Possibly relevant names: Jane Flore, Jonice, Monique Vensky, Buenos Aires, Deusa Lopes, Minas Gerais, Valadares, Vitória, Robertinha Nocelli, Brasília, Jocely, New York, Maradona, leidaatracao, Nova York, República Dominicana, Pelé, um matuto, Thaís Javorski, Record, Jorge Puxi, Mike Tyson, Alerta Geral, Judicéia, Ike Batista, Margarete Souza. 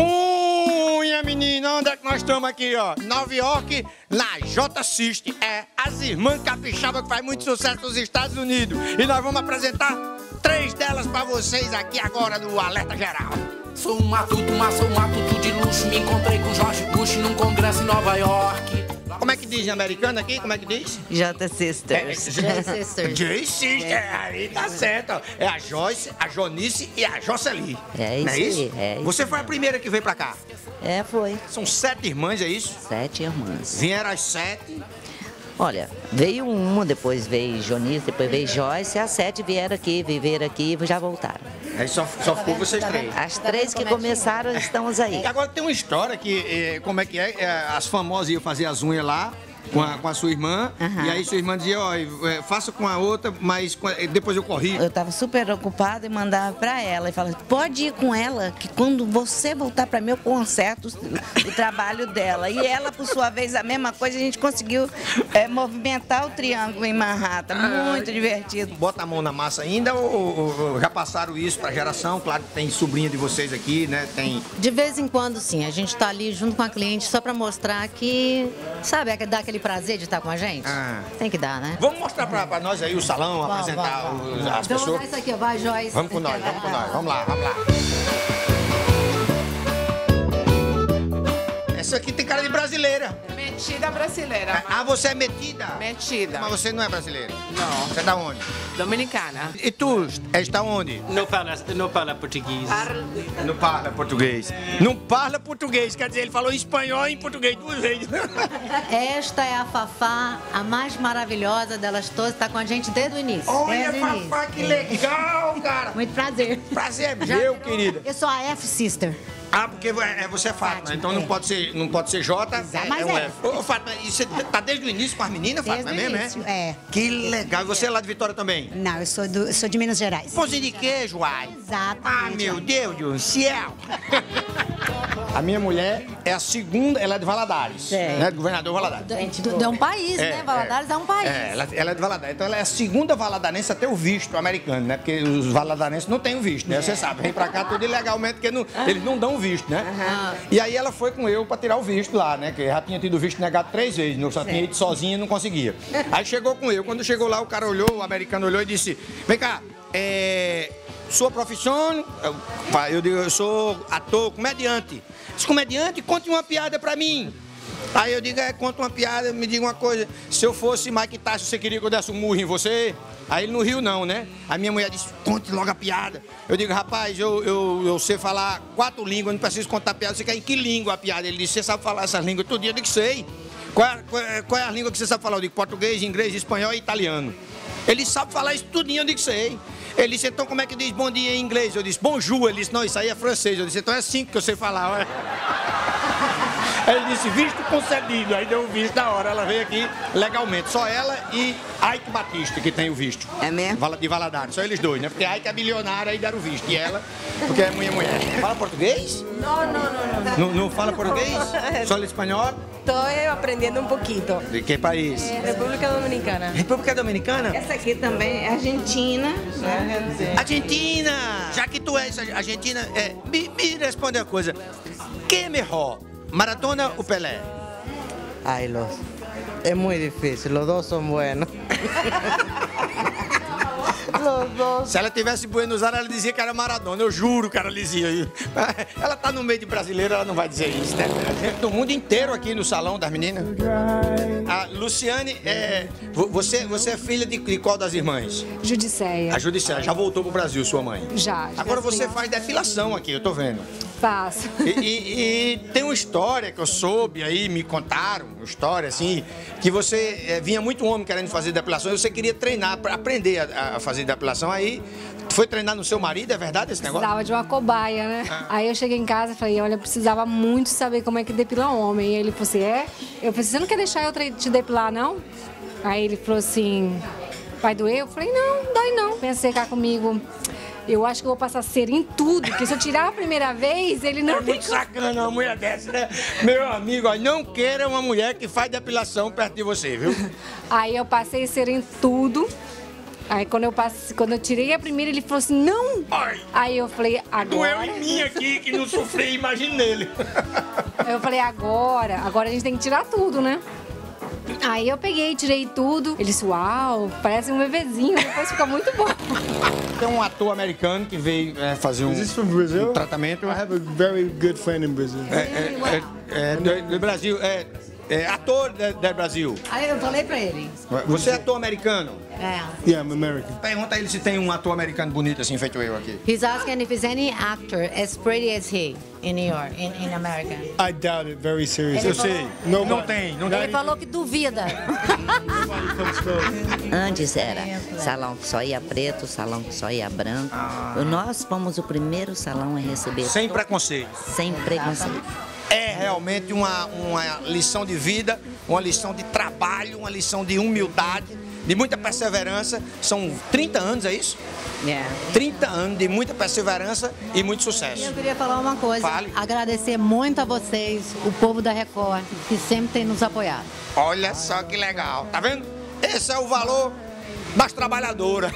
Cunha, menina, onde é que nós estamos aqui, ó? Nova York, na J System. É, as irmãs capixaba que faz muito sucesso nos Estados Unidos. E nós vamos apresentar 3 delas pra vocês aqui agora no Alerta Geral. Sou um matuto, mas sou um matuto de luxo. Me encontrei com Jorge Puxi num congresso em Nova York. Como é que diz em americano aqui? Como é que diz? J Sisters. J Sisters. J Sisters. É, aí tá certo. É a Joyce, a Jonice e a Jocely. É isso. Não é isso? É isso. Você foi a primeira que veio pra cá? É, foi. São 7 irmãs, é isso? 7 irmãs. Vieram as 7. Olha, veio uma, depois veio Jonice, depois veio Joyce, as 7 vieram aqui, viveram aqui e já voltaram. Aí só ficou vocês 3. As 3 que começaram estamos aí. Agora tem uma história que, como é que é, as famosas iam fazer as unhas lá com a sua irmã, e aí sua irmã dizia, ó, faça com a outra, mas depois eu corri. Eu tava super ocupada e mandava pra ela, e falava, pode ir com ela, que quando você voltar pra mim eu conserto o trabalho dela. E ela, por sua vez, a mesma coisa, a gente conseguiu movimentar o triângulo em Manhattan, muito divertido. Bota a mão na massa ainda, ou já passaram isso pra geração? Claro que tem sobrinha de vocês aqui, né? Tem... De vez em quando, sim, a gente tá ali junto com a cliente, só pra mostrar que, sabe, dá aquele prazer de estar com a gente? Tem que dar, né? Vamos mostrar pra nós aí o salão, vamos apresentar as pessoas. Vamos lá, isso aqui, vai, Joyce. Vamos com nós, vamos com nós. Vamos lá, vamos lá. Essa aqui tem cara de brasileira. Metida brasileira. Mas... Ah, você é metida? Metida. Mas você não é brasileira? Não. Você é da onde? Dominicana. E tu, está onde? Não fala português. Não fala português. Não fala português, quer dizer, ele falou espanhol e português 2 vezes. Esta é a Fafá, a mais maravilhosa delas todas, está com a gente desde o início. Olha, Fafá, que legal, cara. Muito prazer. Prazer meu, querida. Eu sou a F Sister. Ah, porque você é Fátima, Fátima, então não pode ser J, é um F. Ô, Fátima, você tá desde o início com as meninas, Fátima, mesmo, início, é? Que legal. E você é lá de Vitória também? Não, eu sou de Minas Gerais. Pãozinho de queijo, ai. Exato. Ah, meu Deus do céu. A minha mulher é a segunda, ela é de Valadares, né, do governador Valadares. É um país, né? Valadares é um país. É, ela é de Valadares. Então ela é a segunda valadarense a ter o visto americano, né? Porque os valadarenses não têm o visto, né? Você sabe, vem pra cá tudo ilegalmente, porque eles não dão o visto, né? E aí ela foi com eu pra tirar o visto lá, né? Que já tinha tido o visto negado 3 vezes, eu só tinha ido sozinha e não conseguia. Aí chegou com eu, quando chegou lá o cara olhou, o americano olhou e disse, vem cá, sua profissão, eu digo, eu sou ator, comediante. Esse comediante, conte uma piada pra mim. Aí eu digo, conta uma piada, me diga uma coisa. Se eu fosse Mike Tyson, você queria que eu desse um murro em você? Aí ele não riu não, né? A minha mulher disse, conte logo a piada. Eu digo, rapaz, eu sei falar 4 línguas, não preciso contar piada. Você quer em que língua a piada? Ele disse, você sabe falar essas línguas? Todo dia eu digo, sei. Qual é a língua que você sabe falar? Eu digo, português, inglês, espanhol e italiano. Ele sabe falar isso tudinho, eu digo, sei. Ele disse, então como é que diz bom dia em inglês? Eu disse, bonjour. Ele disse, não, isso aí é francês. Eu disse, então é 5 que eu sei falar, olha. Aí ele disse, visto concedido. Aí deu o visto na hora, ela veio aqui legalmente. Só ela e Ike Batista que tem o visto. É mesmo? De Valadares, só eles dois, né? Porque Ike é bilionária e deram o visto. E ela, porque é mulher. Fala português? Não. Não fala português? Só espanhol? Estou aprendendo um pouquinho. De que país? República Dominicana. República Dominicana? Essa aqui também é Argentina. Né? Argentina! Já que tu és argentina, me responde uma coisa. Quem é melhor, Maradona ou Pelé? Ai, é muito difícil. Os dois são buenos. Se ela tivesse em Buenos Aires, ela dizia que era Maradona, eu juro que ela dizia. Ela tá no meio de brasileiro, ela não vai dizer isso, né? Do mundo inteiro aqui no salão das meninas. A Luciane, você é filha de qual das irmãs? Judicéia. A Judicéia, já voltou pro Brasil, sua mãe? Já. Agora você faz depilação aqui, eu tô vendo. Faço. E tem uma história que eu soube aí, me contaram, uma história assim, que você vinha muito homem querendo fazer depilação e você queria treinar, aprender a fazer depilação aí. Foi treinar no seu marido, é verdade esse negócio? Precisava de uma cobaia, né? Aí eu cheguei em casa e falei, olha, eu precisava muito saber como é que depila um homem. E ele falou assim, Eu falei, você não quer deixar eu te depilar, não? Aí ele falou assim, vai doer? Eu falei, não, dói não. Pensei cá comigo, eu acho que eu vou passar cera em tudo, porque se eu tirar a primeira vez, ele não... É muito sacana uma mulher dessa, né? Meu amigo, ó, não queira uma mulher que faz depilação perto de você, viu? Aí eu passei cera em tudo. Aí quando eu tirei a primeira, ele falou assim, não! Ai, aí eu falei, agora... Doeu em mim aqui, que não sofri, imagina nele. Aí eu falei, agora a gente tem que tirar tudo, né? Aí eu peguei, tirei tudo. Ele disse, uau, parece um bebezinho, depois fica muito bom. Tem um ator americano que veio fazer um tratamento. I have a very good friend in Brazil. Do Brasil, ator do Brasil. Aí eu falei pra ele. Você é ator americano? Yeah, I'm American. Pergunta a ele se tem um ator americano bonito assim, feito eu aqui. He's asking if there's any actor as pretty as he in New York, in America. I doubt it, very seriously. Eu sei, não tem. Ele falou que duvida. Antes era salão que só ia preto, salão que só ia branco. Nós fomos o primeiro salão a receber. Sem preconceito. Sem preconceito. É realmente uma lição de vida, uma lição de trabalho, uma lição de humildade. De muita perseverança, são 30 anos, é isso? É. 30 anos de muita perseverança e muito sucesso. Eu queria falar uma coisa. Fale. Agradecer muito a vocês, o povo da Record, que sempre tem nos apoiado. Olha só que legal, tá vendo? Esse é o valor das trabalhadoras.